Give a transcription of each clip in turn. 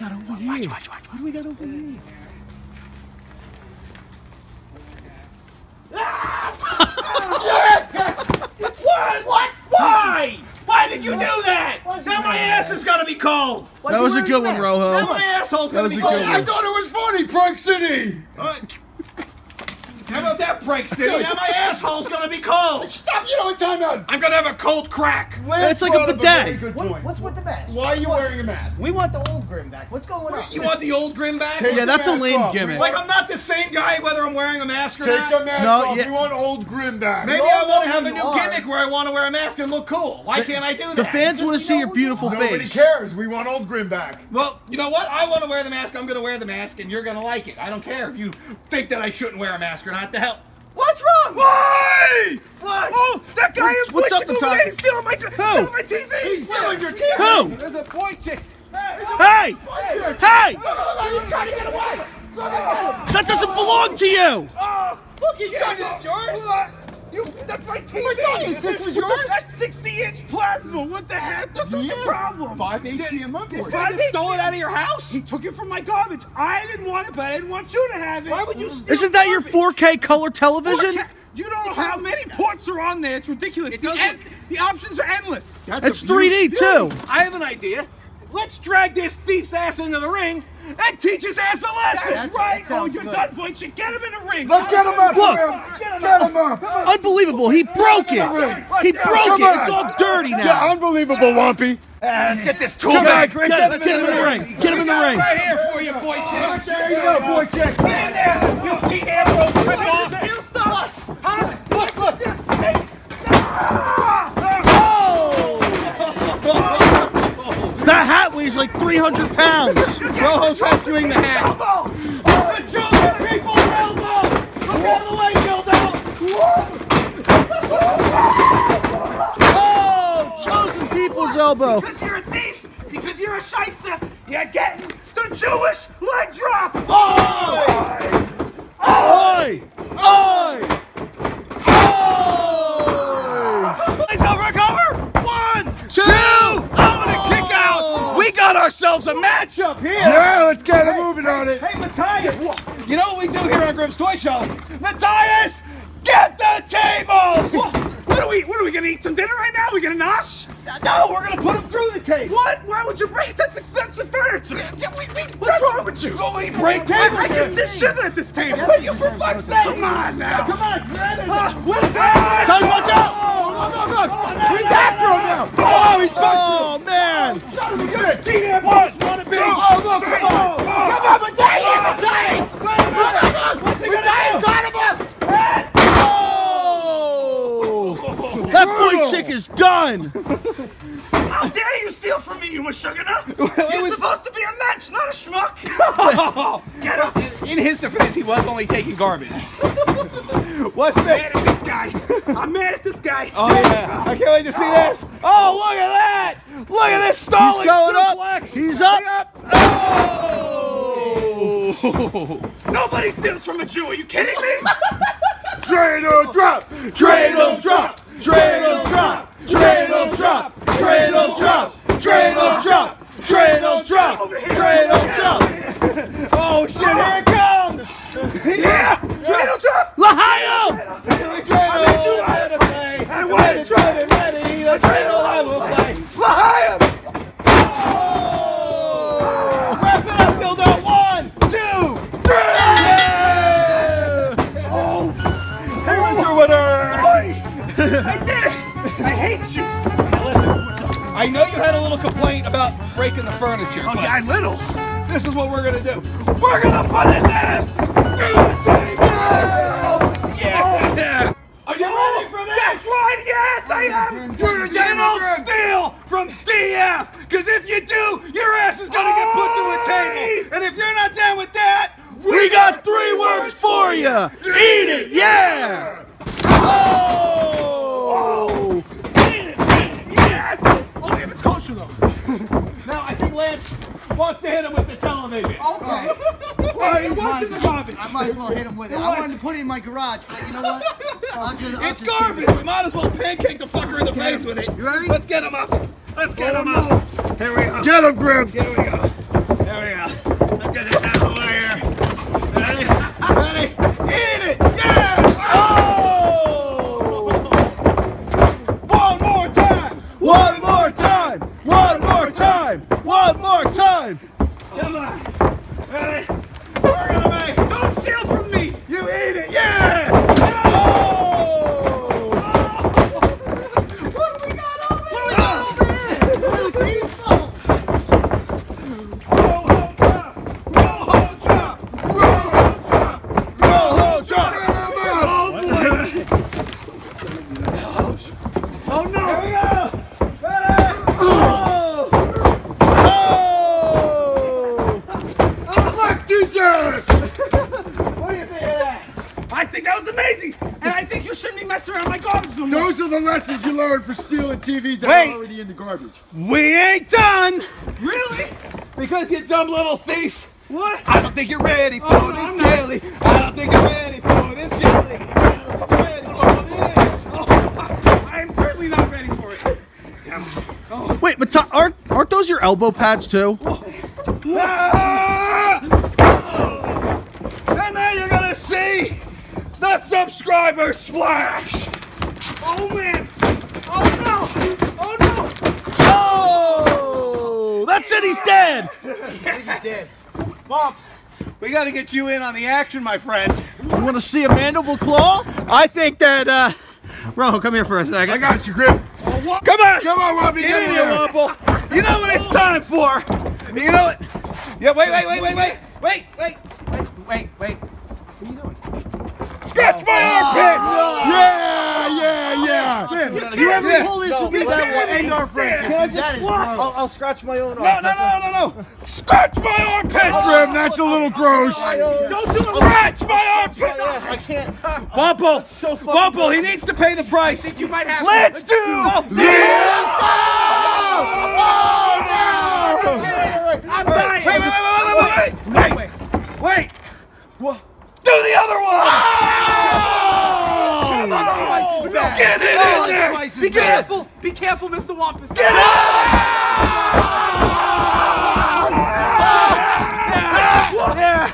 got over here? Watch. What do we got over here? What? Why? Why did you do that? Now my ass is gonna be cold. That was a good one, Rojo. Now my asshole's gonna be cold. I thought it was funny, Prank City. How about that, Prank City? Now my asshole's gonna be cold. Stop! You know what time out. I'm gonna have a cold crack. That's like a bidet. What's with the mask? Why are you wearing a mask? We want the old Grim back. What's going on? You want the old Grim back? Yeah, that's a lame gimmick. Like I'm not the same guy whether I'm wearing a mask or not. Take the mask off. We want old Grim back. Maybe I want to have a new gimmick where I want to wear a mask and look cool. Why can't I do that? The fans want to see your beautiful face. Nobody cares. We want old Grim back. Well, you know what? I want to wear the mask. I'm gonna wear the mask, and you're gonna like it. I don't care if you think that I shouldn't wear a mask or not. What the hell? What's wrong? Why? What? Oh, that guy is glitching over there. He's stealing my TV. He's stealing your TV. Who? There's a boy chick. Hey! Hey! Look, he's trying to get away. Look at that. That doesn't belong to you. Oh, look, he's trying to steal yours. That's my TV. This is yours? That's 60-inch plasma. What the heck? That's such a problem. 5 HDMI cords. They stole it out of your house? He took it from my garbage. I didn't want it, but I didn't want you to have it. Why would you steal Isn't that garbage? Your 4K color television? 4K? You don't know how many ports are on there. It's ridiculous. The options are endless. That's 3D, too. I have an idea. Let's drag this thief's ass into the ring and teach his ass a lesson. That's right. Oh, you're done, Butch. Get him in the ring. Let's get him up. Look. Get him up. Unbelievable. He broke it. He broke it. It's all dirty now. Yeah, unbelievable, Lumpy. Let's get this tool back. Get him in the ring. Get him in the ring. Right here for you, boy. There you go, boy. Get in there. You'll keep arrows ripped off. You'll stop. Look. Hey. That hat weighs like 300 pounds. Rojo's rescuing the hat. Elbow! The Joker people's elbow! Look out of the way, Gildo! Oh! Chosen people's elbow. Because you're a thief, because you're a shyster, you're getting the Jewish leg drop! Oi! Oi! Oi! Oi! Please go for cover! 1, 2! Ourselves a matchup here! Yeah, let's get a moving on it! Hey, Matthias! You know what we do here on Grim's Toy Shop? Matthias! Get the tables! What are we gonna eat some dinner right now? We gonna nosh? No, we're gonna put them through the table! What? Why would you break? That's expensive furniture! What's wrong with you? Go eat break tables! I can sit shiver at this table! What are you for fuck's sake? Come on now! Come on! What that? Tony, watch out! Oh, he's after him now! Oh, he's punching him! Oh, man! Oh, look, come on! Come on, Matthias! Matthias got him up! Oh! That boy chick is done! How dare you steal from me, you mashugana! You're supposed to be a match, not a schmuck! Get up! In his defense, he was only taking garbage. What's this? I'm mad at this guy. I'm mad at this guy. Oh, yeah. I can't wait to see this. Oh, look at that. Look at this stalling suplex. He's up. Oh. Nobody steals from a Jew. Are you kidding me? Dreidel drop. Dreidel drop. Dreidel drop. Dreidel drop. Dreidel drop. Dreidel drop. Dreidel drop. Dreidel drop. Oh, shit. Here it comes. Yeah. Dreidel drop. L'chaim! Wrap it up, Dildo. 1, 2, 3! Yeah. Oh! Here's your winner! I did it! I hate you! Now listen, I know you had a little complaint about breaking the furniture. Okay, but little. This is what we're gonna do. We're gonna put his ass through the table! Yeah. Are you ready for this? That's right, yes, I am. You don't steal from DF, because if you do, your ass is gonna get put to a table. And if you're not down with that, we got 3 words for you. Eat it, yeah. Oh! Eat it, yes. Only if it's kosher though. Now I think Lance wants to hit him with the television. Okay. It was in the garbage. I might as well hit him with it. I wanted to put it in my garage, but you know what? It's garbage. We might as well pancake the fucker in the face with it. You ready? Let's get him up. Let's get him up. Here we go. Get him, Grim. Here we go. There we go. You shouldn't be messing around my garbage no more. Those are the lessons you learn for stealing TVs that are already in the garbage. We ain't done. Really? Because you dumb little thief. What? I don't think you're ready for this jelly. I don't think you're ready for this jelly. I don't think you're ready for this. I am certainly not ready for it. Oh. Wait, but aren't those your elbow pads too? Oh. And now you're gonna see the subscriber splash. Oh man! Oh no! Oh no! Oh! That's it. He's dead. Yes. I think he's dead. Mom, we got to get you in on the action, my friend. You want to see a mandible claw? I think that, Rojo, come here for a second. I got you, Grim. Oh, come on! Come on, Robbie. Get in here, Wumble. You know what it's time for. You know it. Yeah, wait. What are you doing? Scratch my armpits! Oh. Yeah! Grim, you ever hold this to be that way? Can I just walk? I'll scratch my own armpits. No. Scratch my armpit, Grim. Oh, that's a little gross. Don't do it. Scratch my armpit. Yes, I can't. Wumple. So Wumple, he needs to pay the price. I think you might have. Let's do this. Oh no! I'm dying. Wait. What? Do the other one. Oh! Get it in there. Be careful. Be careful, Mr. Wampus. Get it. Yeah.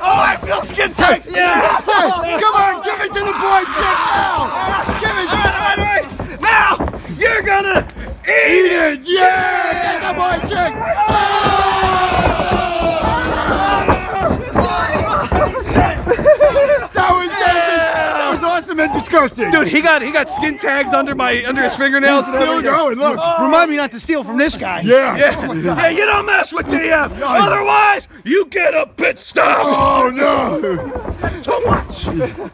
Oh, I feel skin tight. Yeah. Hey, come on, give it to the boy, chick. Now. Give it. All right. Now you're gonna eat it. Yeah. Get the boy, chick. That was awesome and disgusting. Dude, he got skin tags under his fingernails. He's still going. Look. Remind me not to steal from this guy. Yeah. Yeah, you don't mess with DF. Otherwise. You get a pit stop! Oh no! That's too much!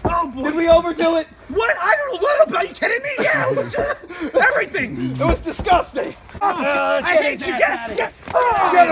Oh boy! Did we overdo it? What? I don't know. Are you kidding me? Yeah, overdo everything. It was disgusting. I hate you. Get him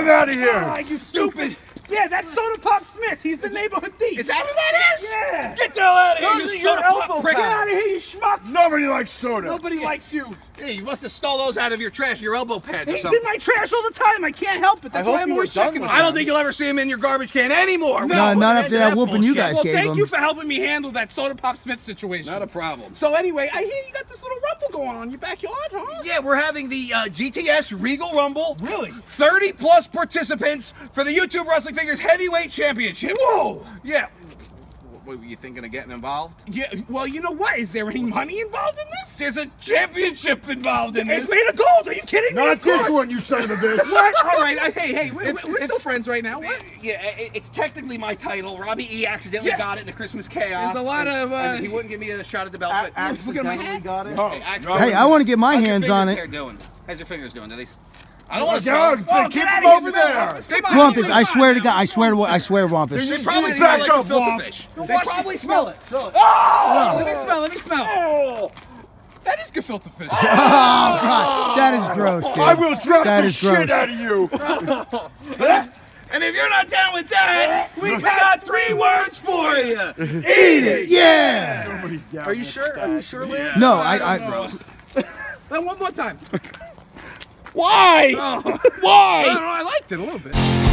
out of here! Oh, you stupid! Yeah, that's Soda Pop Smith. He's the neighborhood thief. Is that who that is? Yeah. Get the hell out of here! Those are your elbow pads. Get out of here, you schmuck! Nobody likes soda. Nobody likes you. Hey, you must have stole those out of your trash, your elbow pads. He's in my trash all the time. I can't help it. That's why I'm always checking him. I don't think you'll ever see him in your garbage can anymore. No, not after that whooping you guys gave him. Well, thank you for helping me handle that Soda Pop Smith situation. Not a problem. So anyway, I hear you got this little rumble going on in your backyard, huh? Yeah, we're having the GTS Regal Rumble. Really? 30+ participants for the YouTube Wrestling Figures Heavyweight Championship. Whoa! Yeah. What, were you thinking of getting involved? Yeah, well, you know what? Is there any money involved in this? There's a championship involved in this. It's made of gold. Are you kidding me? Not this one, you son of a bitch. What? All right. Hey, we're still friends right now. What? Yeah, it's technically my title. Robbie E accidentally got it in the Christmas chaos. There's a lot of... he wouldn't give me a shot at the belt, but... Look at my hand. Got it. Oh. Hey, I want to get my hands on it. How's your fingers doing? Do they... I don't want to go. Oh, keep him over there. Wampus, I swear to God, I swear, Wampus. They probably smell like a filterfish. They probably smell it. Oh! Let me smell. Oh! That is gefilte fish. Oh, God. That is gross, dude. I will drop the shit out of you. And if you're not down with that, we got 3 words for you. Eat it. Yeah. Are you sure? Lance? No, I. Then one more time. Why? Oh. Why? I don't know, I liked it a little bit.